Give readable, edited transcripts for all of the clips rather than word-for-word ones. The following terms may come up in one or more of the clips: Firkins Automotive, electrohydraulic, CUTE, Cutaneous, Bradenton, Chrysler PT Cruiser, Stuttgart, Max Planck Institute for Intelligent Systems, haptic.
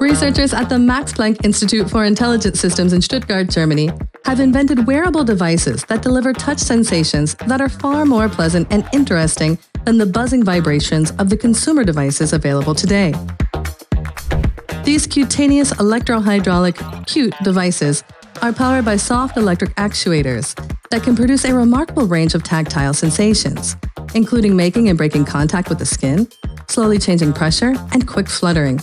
Researchers at the Max Planck Institute for Intelligent Systems in Stuttgart, Germany, have invented wearable devices that deliver touch sensations that are far more pleasant and interesting than the buzzing vibrations of the consumer devices available today. These cutaneous electrohydraulic CUTE devices are powered by soft electric actuators that can produce a remarkable range of tactile sensations, including making and breaking contact with the skin, slowly changing pressure, and quick fluttering.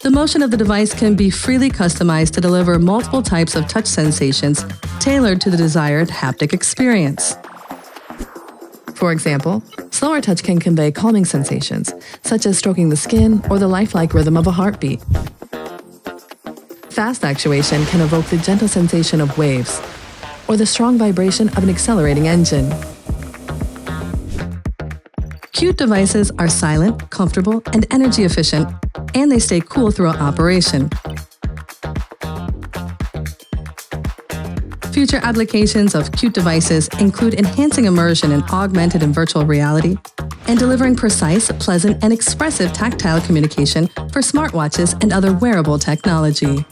The motion of the device can be freely customized to deliver multiple types of touch sensations tailored to the desired haptic experience. For example, slower touch can convey calming sensations, such as stroking the skin or the lifelike rhythm of a heartbeat. Fast actuation can evoke the gentle sensation of waves or the strong vibration of an accelerating engine. CUTE devices are silent, comfortable, and energy efficient, and they stay cool throughout operation. Future applications of CUTE devices include enhancing immersion in augmented and virtual reality, and delivering precise, pleasant, and expressive tactile communication for smartwatches and other wearable technology.